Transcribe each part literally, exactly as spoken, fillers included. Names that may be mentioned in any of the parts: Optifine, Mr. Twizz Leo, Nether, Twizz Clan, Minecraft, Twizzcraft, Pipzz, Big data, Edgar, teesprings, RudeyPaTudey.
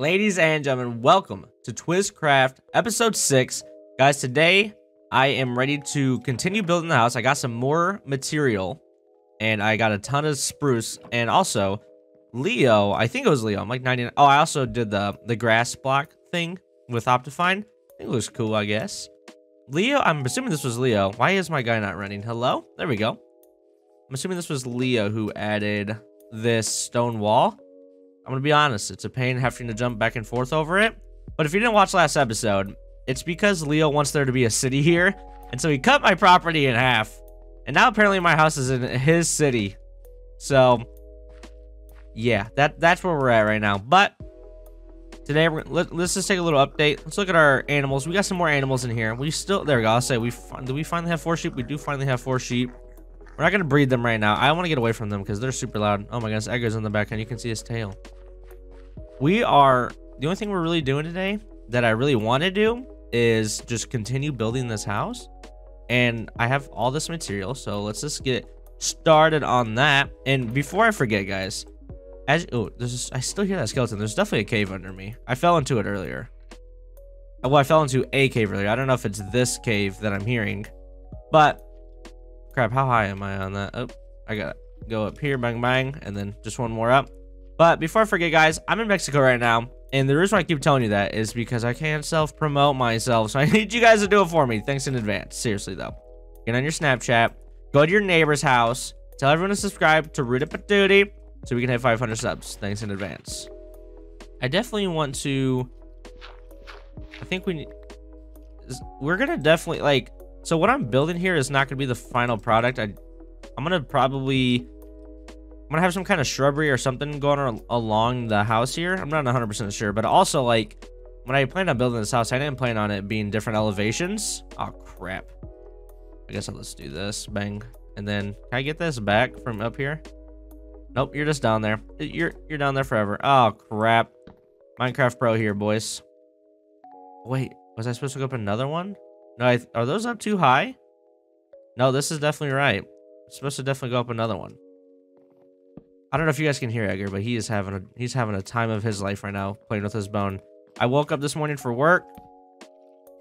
Ladies and gentlemen, welcome to Twizzcraft episode six. Guys, today I am ready to continue building the house. I got some more material and I got a ton of spruce, and also Leo, I think it was Leo. I'm like ninety-nine. Oh, I also did the the grass block thing with Optifine. It looks cool, I guess. Leo, I'm assuming this was Leo. Why is my guy not running? Hello? There we go. I'm assuming this was Leo who added this stone wall. I'm gonna be honest, it's a pain having to jump back and forth over it. But if you didn't watch last episode, it's because Leo wants there to be a city here, and so he cut my property in half. And now apparently my house is in his city. So yeah, that that's where we're at right now. But today we're let, let's just take a little update. Let's look at our animals. We got some more animals in here. We still there we go. I'll say we do we finally have four sheep? We do finally have four sheep. We're not gonna breed them right now. I want to get away from them because they're super loud. Oh my gosh, Edgar's in the background. You can see his tail. We are, the only thing we're really doing today that I really want to do is just continue building this house. And I have all this material, so let's just get started on that. And before I forget, guys, as oh, there's I still hear that skeleton. There's definitely a cave under me. I fell into it earlier. Well, I fell into a cave earlier. I don't know if it's this cave that I'm hearing, but crap, how high am I on that? Oh, I gotta go up here, bang bang, and then just one more up. But before I forget, guys, I'm in Mexico right now, and the reason why I keep telling you that is because I can't self-promote myself, so I need you guys to do it for me. Thanks in advance. Seriously, though. Get on your Snapchat. Go to your neighbor's house. Tell everyone to subscribe to RudeyPaTudey so we can hit five hundred subs. Thanks in advance. I definitely want to... I think we need... We're going to definitely, like... So what I'm building here is not going to be the final product. I, I'm going to probably... I'm gonna have some kind of shrubbery or something going on along the house here. I'm not one hundred percent sure, but also, like, when I planned on building this house, I didn't plan on it being different elevations. Oh crap, I guess I'll just do this, bang, and then can I get this back from up here? Nope, you're just down there. You're you're down there forever. Oh crap, Minecraft pro here, boys. Wait, was I supposed to go up another one? No, I th- are those up too high? No, this is definitely right. I'm supposed to definitely go up another one. I don't know if you guys can hear Edgar, but he is having a he's having a time of his life right now playing with his bone. I woke up this morning for work,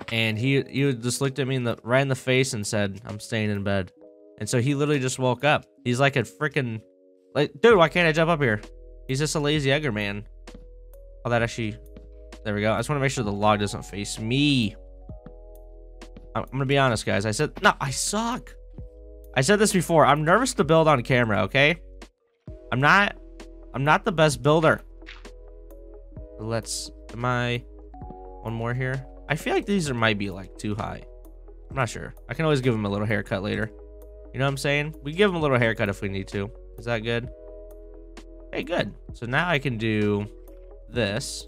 and he he just looked at me in the right in the face and said, "I'm staying in bed." And so he literally just woke up. He's like a freaking like dude. Why can't I jump up here? He's just a lazy Edgar, man. Oh, that actually. There we go. I just want to make sure the log doesn't face me. I'm, I'm gonna be honest, guys. I said no. I suck. I said this before. I'm nervous to build on camera. Okay. I'm not, I'm not the best builder. Let's, am I, one more here? I feel like these are, might be like too high. I'm not sure. I can always give them a little haircut later. You know what I'm saying? We give them a little haircut if we need to. Is that good? Hey, good. So now I can do this.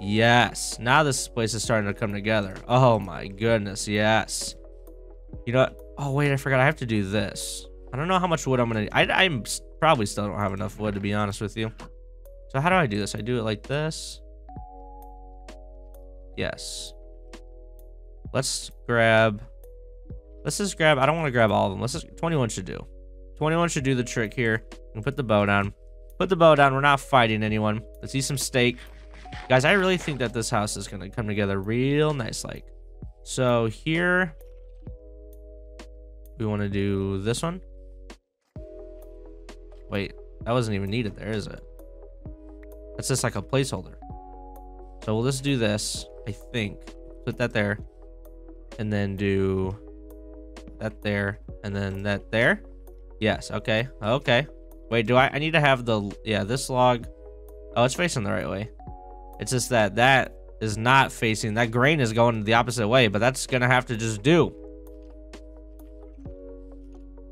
Yes. Now this place is starting to come together. Oh my goodness. Yes. You know what? Oh wait, I forgot. I have to do this. I don't know how much wood I'm gonna I I'm probably still don't have enough wood, to be honest with you. So how do I do this? I do it like this. Yes. Let's grab let's just grab I don't want to grab all of them. Let's just twenty-one should do. twenty-one should do the trick here. And put the bow down. Put the bow down. We're not fighting anyone. Let's eat some steak. Guys, I really think that this house is gonna come together real nice like. So here we wanna do this one. Wait, that wasn't even needed there, is it? That's just like a placeholder. So we'll just do this, I think. Put that there. And then do that there. And then that there. Yes, okay. Okay. Wait, do I I need to have the yeah, this log. Oh, it's facing the right way. It's just that that is not facing. That grain is going the opposite way, but that's gonna have to just do.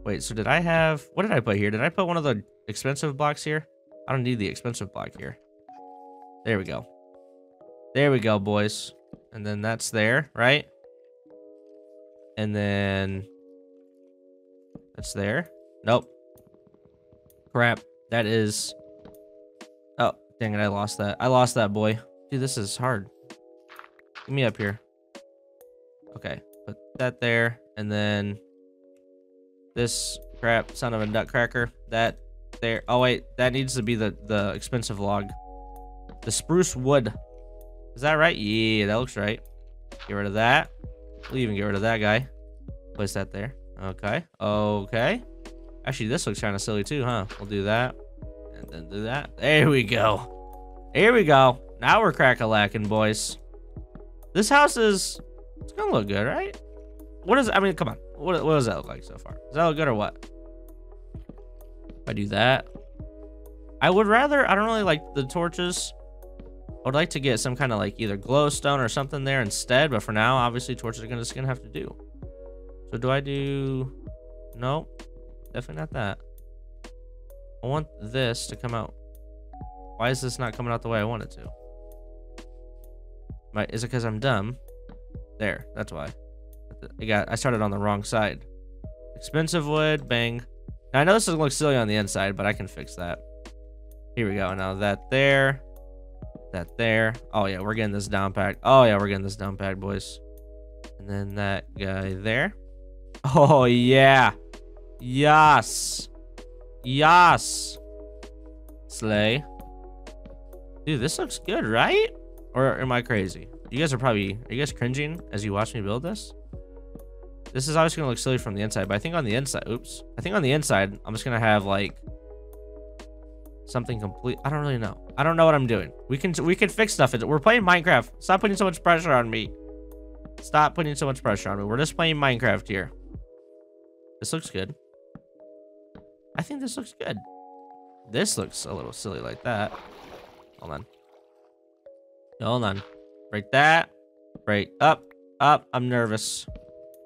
Wait, so did I have... What did I put here? Did I put one of the expensive blocks here? I don't need the expensive block here. There we go. There we go, boys. And then that's there, right? And then... That's there. Nope. Crap. That is... Oh, dang it. I lost that. I lost that, boy. Dude, this is hard. Get me up here. Okay. Put that there. And then... This crap son of a nutcracker. That there. Oh wait, that needs to be the the expensive log. The spruce wood. Is that right? Yeah, that looks right. Get rid of that. We'll even get rid of that guy. Place that there. Okay. Okay. Actually, this looks kind of silly too, huh? We'll do that. And then do that. There we go. Here we go. Now we're crack-a-lacking, boys. This house is... It's gonna look good, right? What is... I mean, come on. What, what does that look like so far? Does that look good or what? If I do that... I would rather... I don't really like the torches. I would like to get some kind of like either glowstone or something there instead. But for now, obviously, torches are gonna, just gonna have to do. So do I do... No. Definitely not that. I want this to come out. Why is this not coming out the way I want it to? My, is it because I'm dumb? There, that's why. I got. I started on the wrong side. Expensive wood, bang. Now I know this doesn't look silly on the inside, but I can fix that. Here we go. Now that there, that there. Oh yeah, we're getting this down packed. Oh yeah, we're getting this down packed, boys. And then that guy there. Oh yeah, yes, yes. Slay. Dude, this looks good, right? Or am I crazy? You guys are probably... Are you guys cringing as you watch me build this? This is obviously going to look silly from the inside, but I think on the inside... Oops. I think on the inside, I'm just going to have, like... Something complete... I don't really know. I don't know what I'm doing. We can we can fix stuff. We're playing Minecraft. Stop putting so much pressure on me. Stop putting so much pressure on me. We're just playing Minecraft here. This looks good. I think this looks good. This looks a little silly like that. Hold on. Hold on. Break that. Break up. Up. I'm nervous.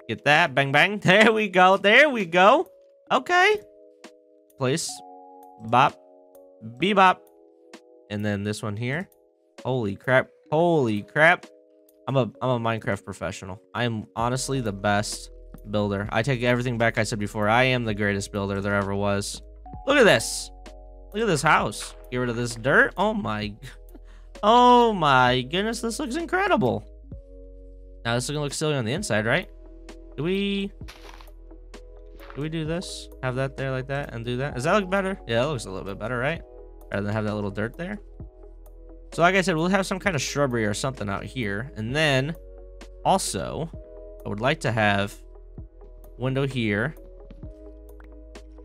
Get that. Bang, bang. There we go. There we go. Okay. Place. Bop. Bebop. And then this one here. Holy crap. Holy crap. I'm a, I'm a Minecraft professional. I am honestly the best builder. I take everything back I said before. I am the greatest builder there ever was. Look at this. Look at this house. Get rid of this dirt. Oh my god. Oh my goodness, this looks incredible. Now this is gonna look silly on the inside, right? Do we do we do this? Have that there like that and do that? Does that look better? Yeah, it looks a little bit better, right? Rather than have that little dirt there. So like I said, we'll have some kind of shrubbery or something out here. And then also, I would like to have a window here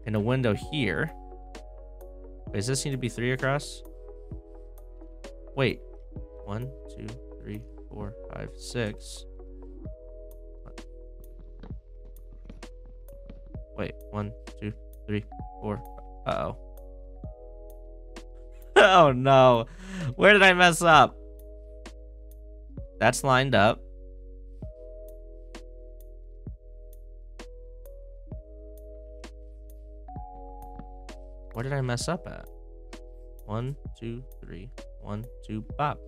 and a window here. Wait, does this need to be three across? Wait, one, two, three, four, five, six. Wait, one, two, three, four. Uh-oh. Oh no, where did I mess up? That's lined up. Where did I mess up at? One, two, three. One, two, pop.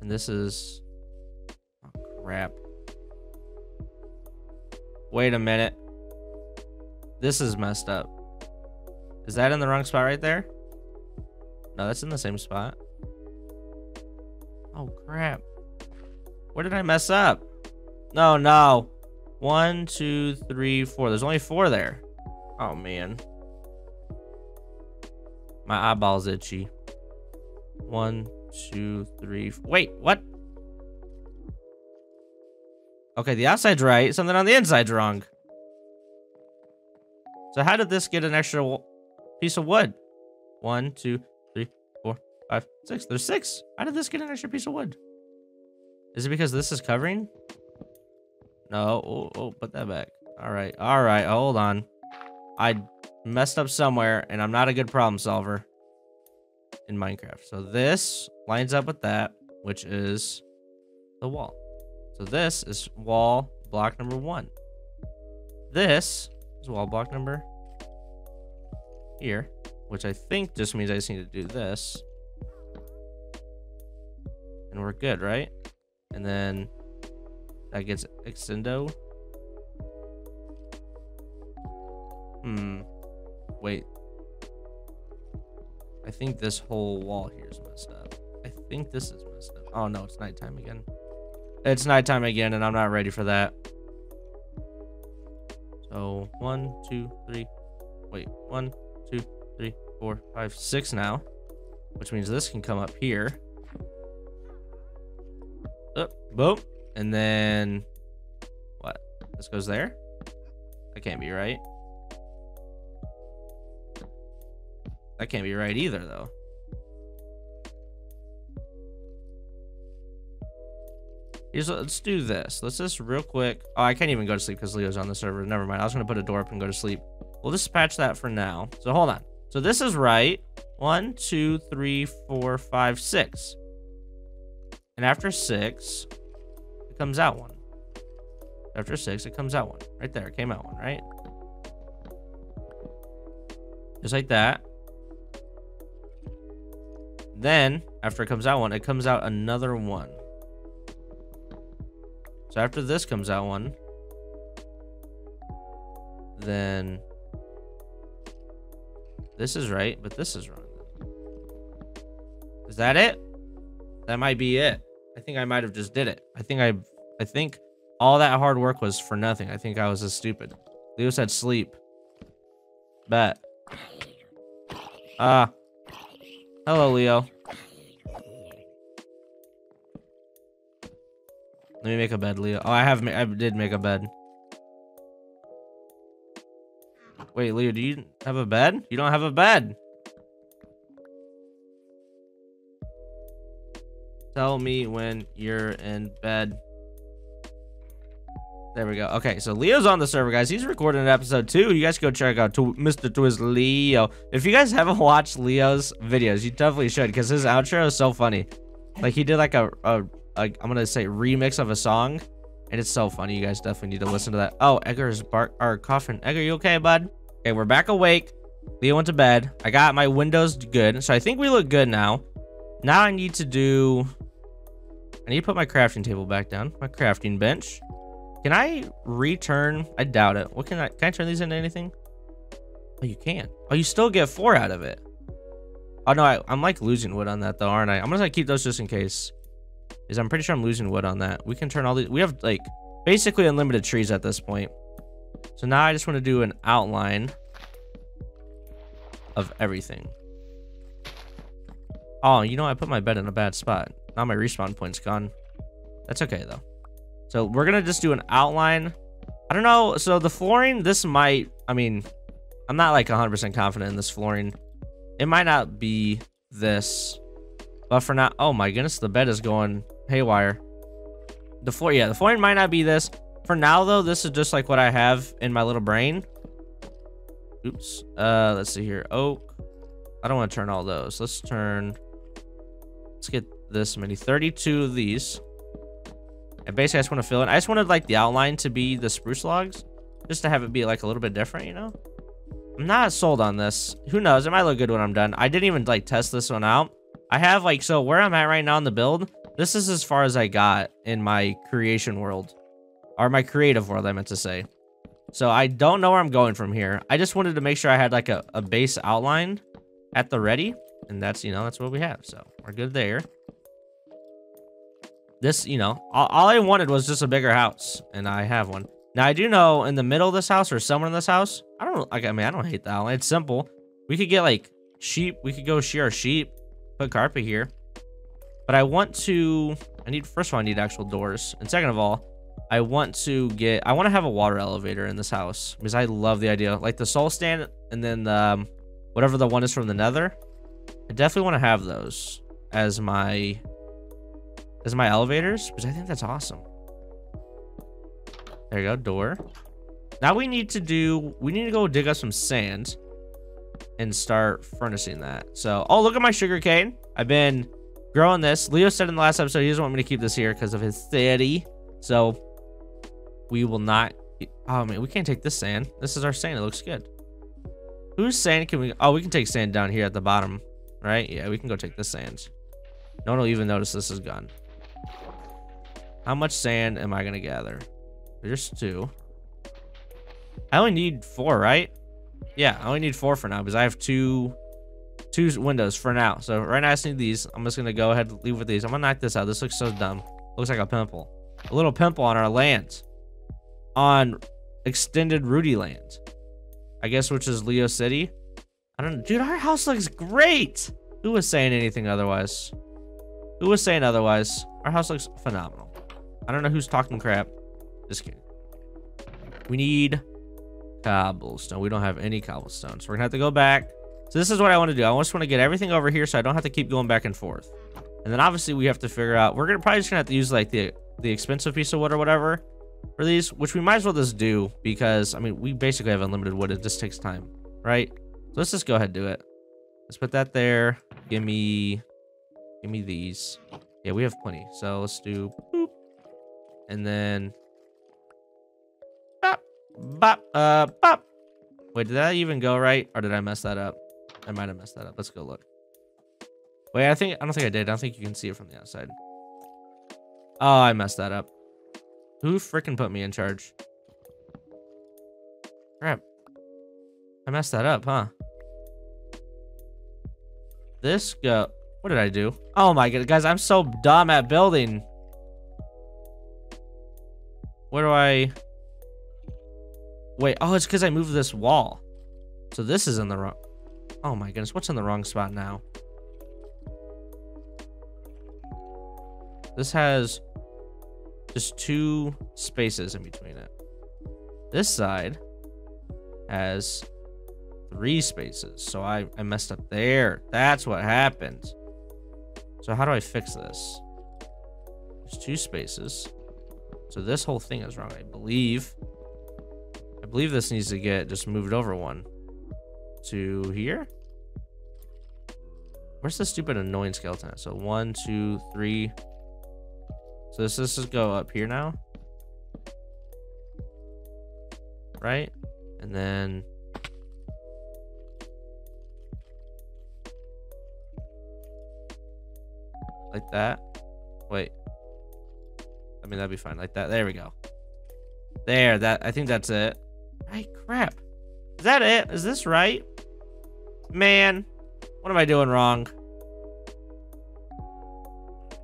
And this is... Oh, crap. Wait a minute. This is messed up. Is that in the wrong spot right there? No, that's in the same spot. Oh, crap. Where did I mess up? No, no. One, two, three, four. There's only four there. Oh, man. My eyeball's itchy. One, two, three, four. Wait, what? Okay, the outside's right. Something on the inside's wrong. So how did this get an extra piece of wood? One, two, three, four, five, six. There's six. How did this get an extra piece of wood? Is it because this is covering? No. Oh, oh, put that back. All right. All right. Hold on. I messed up somewhere, and I'm not a good problem solver. In Minecraft. So this lines up with that, which is the wall. So this is wall block number one. This is wall block number here, which I think just means I just need to do this. And we're good, right? And then that gets extendo. Hmm. Wait. I think this whole wall here is messed up. I think this is messed up. Oh no, it's nighttime again. It's nighttime again, and I'm not ready for that. So one, two, three. Wait, one, two, three, four, five, six now. which means this can come up here. Up, boom. And then what? This goes there? That can't be right. That can't be right either, though. Here's, let's do this. Let's just real quick. Oh, I can't even go to sleep because Leo's on the server. Never mind. I was going to put a door up and go to sleep. We'll just patch that for now. So hold on. So this is right. One, two, three, four, five, six. And after six, it comes out one. After six, it comes out one. Right there. It came out one, right? Just like that. Then, after it comes out one, it comes out another one. So after this comes out one, then this is right, but this is wrong. Is that it? That might be it. I think I might have just did it. I think I, I think all that hard work was for nothing. I think I was just stupid. Leo said sleep. Bet. Ah. Uh, hello, Leo. Let me make a bed, Leo. Oh, I have, I did make a bed. Wait, Leo, do you have a bed? You don't have a bed. Tell me when you're in bed. There we go. Okay, so Leo's on the server, guys. He's recording an episode too. You guys go check out Mister Twizz Leo. If you guys haven't watched Leo's videos, you definitely should, because his outro is so funny. Like, he did like a... a Like, I'm gonna say remix of a song, and it's so funny. You guys definitely need to listen to that. Oh, Edgar's bark or coughing. Edgar, you okay, bud? Okay, we're back awake. Leo went to bed. I got my windows good, so I think we look good now. Now I need to do. I need to put my crafting table back down. My crafting bench. Can I return? I doubt it. What can I? Can I turn these into anything? Oh, you can. Oh, you still get four out of it. Oh no, I, I'm like losing wood on that though, aren't I? I'm gonna keep those just in case. Is I'm pretty sure I'm losing wood on that. We can turn all these. We have like basically unlimited trees at this point. So now I just want to do an outline of everything. Oh, you know, I put my bed in a bad spot. Now my respawn point's gone. That's okay though. So we're gonna just do an outline. I don't know. So the flooring, this might. I mean, I'm not like one hundred percent confident in this flooring. It might not be this. But for now, oh my goodness, the bed is going haywire. The floor, yeah, the flooring might not be this. For now, though, this is just like what I have in my little brain. Oops. Uh, let's see here. Oak. I don't want to turn all those. Let's turn. Let's get this many. thirty-two of these. And basically, I just want to fill in. I just wanted like the outline to be the spruce logs, just to have it be like a little bit different, you know. I'm not sold on this. Who knows? It might look good when I'm done. I didn't even like test this one out. I have like, so where I'm at right now in the build, this is as far as I got in my creation world, or my creative world, I meant to say. So I don't know where I'm going from here. I just wanted to make sure I had like a, a base outline at the ready, and that's, you know, that's what we have. So we're good there. This, you know, all, all I wanted was just a bigger house, and I have one. Now I do know in the middle of this house or somewhere in this house, I don't, like, I mean, I don't hate the outline. It's simple. We could get like sheep. We could go shear sheep. Put carpet here, but I want to I need first of all I need actual doors, and second of all I want to get I want to have a water elevator in this house, because I love the idea, like the soul stand, and then um whatever the one is from the nether. I definitely want to have those as my as my elevators, because I think that's awesome. There you go, door. Now we need to do we need to go dig up some sand and start furnishing that. So, oh, look at my sugar cane. I've been growing this. Leo said in the last episode he doesn't want me to keep this here because of his city. So, we will not... Oh, man, we can't take this sand. This is our sand. It looks good. Whose sand can we... Oh, we can take sand down here at the bottom, right? Yeah, we can go take this sand. No one will even notice this is gone. How much sand am I going to gather? There's two. I only need four, right? Yeah, I only need four for now, because I have two two windows for now. So right now I just need these. I'm just gonna go ahead and leave with these. I'm gonna knock this out. This looks so dumb. Looks like a pimple. A little pimple on our land. On extended Rudy land. I guess, which is Leo City. I don't know. Dude, our house looks great. Who was saying anything otherwise? Who was saying otherwise? Our house looks phenomenal. I don't know who's talking crap. Just kidding. We need cobblestone. We don't have any cobblestone, so we're gonna have to go back. So this is what I want to do. I just want to get everything over here so I don't have to keep going back and forth. And then obviously we have to figure out, we're gonna probably just gonna have to use like the the expensive piece of wood or whatever for these, which we might as well just do, because I mean we basically have unlimited wood. It just takes time, right? So let's just go ahead and do it. Let's put that there. Give me, give me these. Yeah, we have plenty. So let's do boop, and then bop, bop, uh, bop. Wait, did that even go right, or did I mess that up? I might have messed that up. Let's go look. Wait, I think I don't think I did. I don't think you can see it from the outside. Oh, I messed that up. Who freaking put me in charge? Crap. I messed that up, huh? This go. What did I do? Oh my god, guys, I'm so dumb at building. Where do I? Wait, oh, it's because I moved this wall. So this is in the wrong. Oh my goodness, what's in the wrong spot now? This has just two spaces in between it. This side has three spaces. So I, I messed up there. That's what happened. So how do I fix this? There's two spaces. So this whole thing is wrong, I believe. I believe this needs to get just moved over one to here. Where's the stupid annoying skeleton at? So one, two, three. So this this is go up here now. Right? And then like that. Wait. I mean, that'd be fine. Like that. There we go. There. That. I think that's it. Right. Crap. Is that it? Is this right? Man. What am I doing wrong?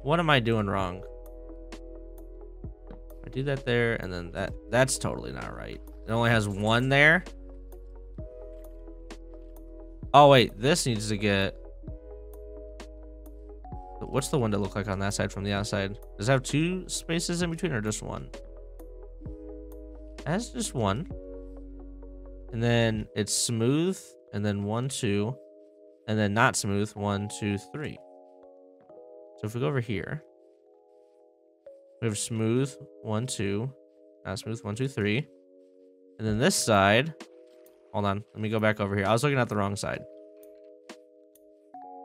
What am I doing wrong? I do that there, and then that. That's totally not right. It only has one there. Oh, wait. This needs to get... What's the window look like on that side from the outside? Does it have two spaces in between or just one? It has just one. And then it's smooth. And then one, two. And then not smooth. One, two, three. So if we go over here. We have smooth. One, two. Not smooth. One, two, three. And then this side. Hold on. Let me go back over here. I was looking at the wrong side.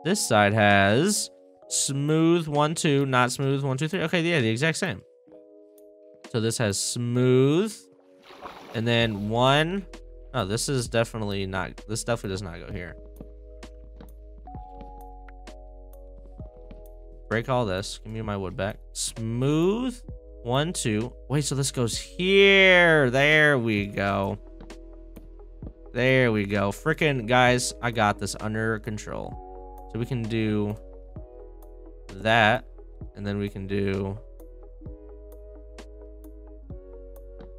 This side has... smooth one two, not smooth one two three. Okay, yeah, the exact same. So this has smooth, and then one. Oh, this is definitely not. This definitely does not go here. Break all this. Give me my wood back. Smooth one two. Wait, so this goes here. There we go. There we go. Freaking guys, I got this under control. So we can do that, and then we can do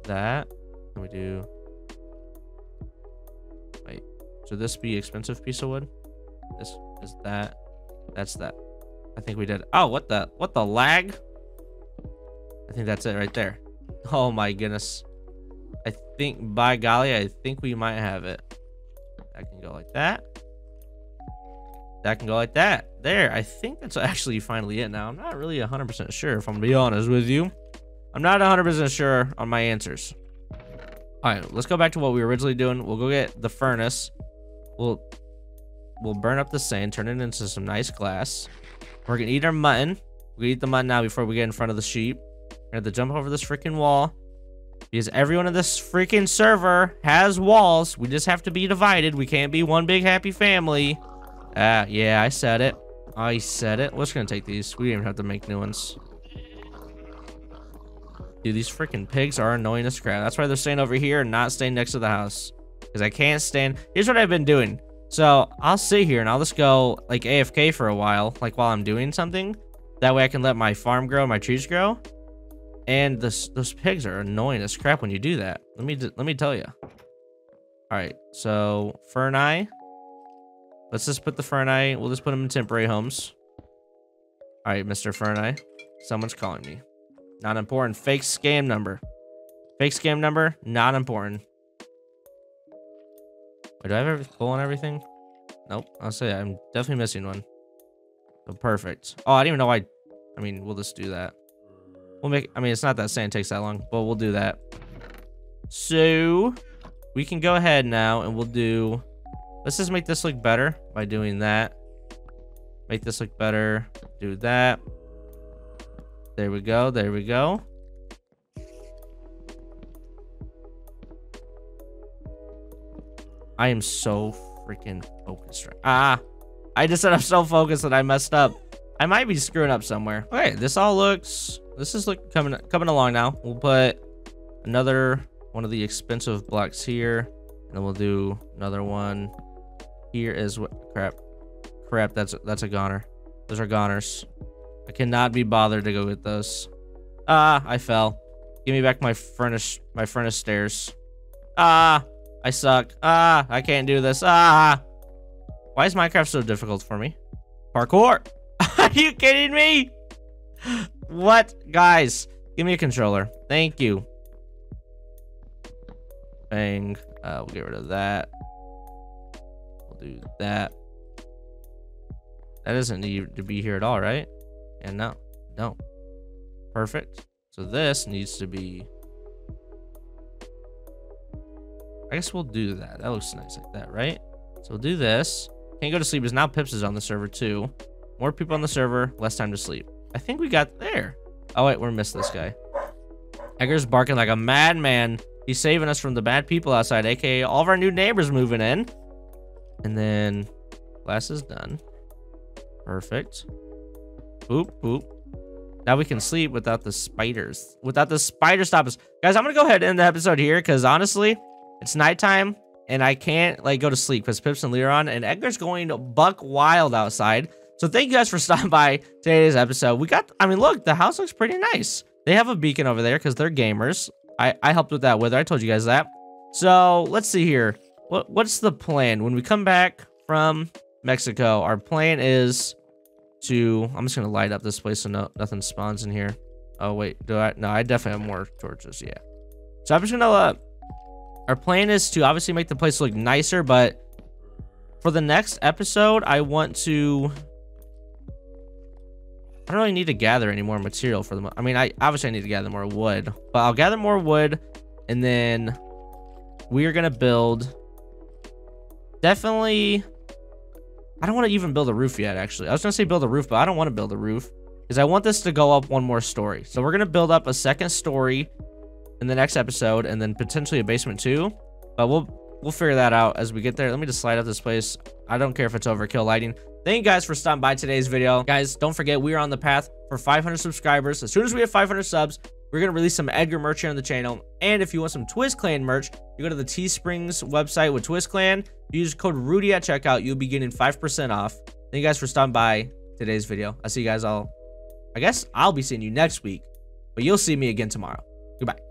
that, and we do wait, should this be expensive piece of wood? This is that, that's that. I think we did. Oh, what the what the lag. I think that's it right there. Oh my goodness, I think by golly, I think we might have it. That can go like that. That can go like that. There, I think that's actually finally it now. I'm not really one hundred percent sure, if I'm gonna be honest with you. I'm not one hundred percent sure on my answers. All right, let's go back to what we were originally doing. We'll go get the furnace. We'll we'll burn up the sand, turn it into some nice glass. We're gonna eat our mutton. We eat the mutton now before we get in front of the sheep. We're gonna have to jump over this freaking wall, because everyone in this freaking server has walls. We just have to be divided. We can't be one big happy family. Ah, uh, yeah, I said it. I said it. We're just gonna take these. We didn't even have to make new ones. Dude, these freaking pigs are annoying as crap. That's why they're staying over here and not staying next to the house. Because I can't stand... Here's what I've been doing. So, I'll sit here and I'll just go, like, A F K for a while. Like, while I'm doing something. That way I can let my farm grow, my trees grow. And this, those pigs are annoying as crap when you do that. Let me, let me tell you. Alright, so, Fern Eye. Let's just put the Ferni. We'll just put them in temporary homes. All right, Mister Ferni. Someone's calling me. Not important. Fake scam number. Fake scam number. Not important. Wait, do I have every pull on everything? Nope. I'll say I'm definitely missing one. So perfect. Oh, I didn't even know I... I mean, we'll just do that. We'll make... I mean, it's not that sand takes that long, but we'll do that. So... we can go ahead now and we'll do... let's just make this look better by doing that. Make this look better. Do that. There we go. There we go. I am so freaking focused. Right? Ah! I just said I'm so focused that I messed up. I might be screwing up somewhere. Okay, this all looks... this is look, coming, coming along now. We'll put another... one of the expensive blocks here, and then we'll do another one here is what crap crap that's that's a goner. Those are goners. I cannot be bothered to go get those. Ah, I fell. Give me back my furnace my furnace stairs. Ah, I suck. Ah, I can't do this. Ah, why is Minecraft so difficult for me? Parkour. Are you kidding me? What, guys? Give me a controller. Thank you. Bang. Uh, we'll get rid of that. We'll do that. That doesn't need to be here at all, right? And no. No. Perfect. So this needs to be... I guess we'll do that. That looks nice like that, right? So we'll do this. Can't go to sleep because now Pips is on the server too. More people on the server, less time to sleep. I think we got there. Oh, wait. We're missed this guy. Edgar's barking like a madman. He's saving us from the bad people outside, aka all of our new neighbors moving in. And then glass is done. Perfect. Boop, boop. Now we can sleep without the spiders. Without the spider stoppers. Guys, I'm going to go ahead and end the episode here because honestly, it's nighttime and I can't like go to sleep because Pips and Leo are on and Edgar's going buck wild outside. So thank you guys for stopping by today's episode. We got, I mean, look, the house looks pretty nice. They have a beacon over there because they're gamers. I, I helped with that weather. I told you guys that. So let's see here. What what's the plan? When we come back from Mexico, our plan is to... I'm just going to light up this place so no, nothing spawns in here. Oh, wait. Do I? No, I definitely have more torches. Yeah. So I'm just going to... Uh, our plan is to obviously make the place look nicer, but for the next episode, I want to... I don't really need to gather any more material for them. I mean, I obviously I need to gather more wood, but I'll gather more wood and then we are going to build. Definitely. I don't want to even build a roof yet, actually. I was going to say build a roof, but I don't want to build a roof because I want this to go up one more story. So we're going to build up a second story in the next episode and then potentially a basement too. But we'll, we'll figure that out as we get there. Let me just slide up this place. I don't care if it's overkill lighting. Thank you guys for stopping by today's video. Guys, don't forget, we are on the path for five hundred subscribers. As soon as we have five hundred subs, we're going to release some Edgar merch here on the channel. And if you want some Twizz Clan merch, you go to the Teesprings website with Twizz Clan. You use code Rudy at checkout. You'll be getting five percent off. Thank you guys for stopping by today's video. I'll see you guys all. I guess I'll be seeing you next week, but you'll see me again tomorrow. Goodbye.